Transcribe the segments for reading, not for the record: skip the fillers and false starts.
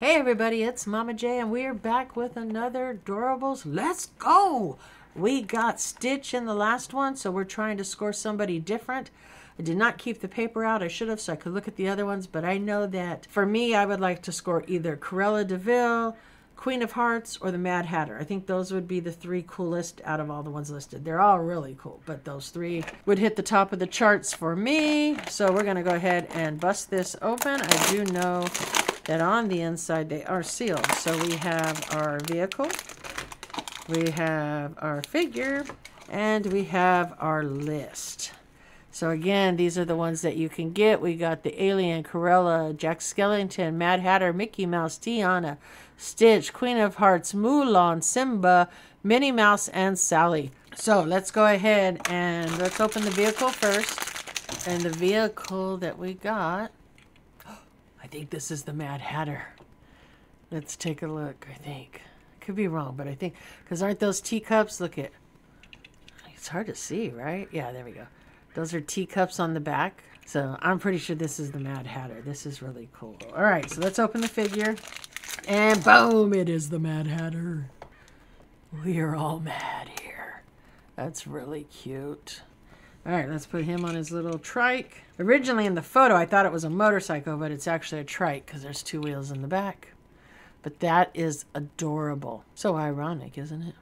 Hey everybody, it's Mama J and we're back with another Doorables. Let's go! We got Stitch in the last one, so we're trying to score somebody different. I did not keep the paper out. I should have so I could look at the other ones, but I know that for me, I would like to score either Cruella Deville, Queen of Hearts, or the Mad Hatter. I think those would be the three coolest out of all the ones listed. They're all really cool, but those three would hit the top of the charts for me. So we're going to go ahead and bust this open. I do know that on the inside they are sealed. So we have our vehicle, we have our figure, and we have our list. So again, these are the ones that you can get. We got the Alien, Cruella, Jack Skellington, Mad Hatter, Mickey Mouse, Tiana, Stitch, Queen of Hearts, Mulan, Simba, Minnie Mouse, and Sally. So let's go ahead and let's open the vehicle first. And the vehicle that we got, I think this is the Mad Hatter. Let's take a look, I think. Could be wrong, but I think, because aren't those teacups? Look at, it's hard to see, right? Yeah, there we go. Those are teacups on the back. So I'm pretty sure this is the Mad Hatter. This is really cool. All right, so let's open the figure. And boom, it is the Mad Hatter. We are all mad here. That's really cute. All right, let's put him on his little trike. Originally in the photo, I thought it was a motorcycle, but it's actually a trike because there's two wheels in the back. But that is adorable. So ironic, isn't it?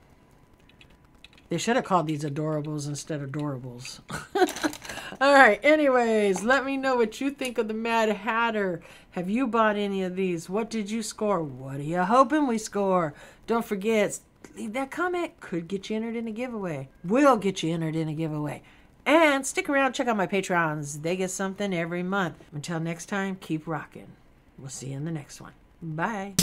They should have called these Adorables instead of Doorables. All right, anyways, let me know what you think of the Mad Hatter. Have you bought any of these? What did you score? What are you hoping we score? Don't forget, leave that comment. Could get you entered in a giveaway. Will get you entered in a giveaway. And stick around, check out my Patreons. They get something every month. Until next time, keep rocking. We'll see you in the next one. Bye.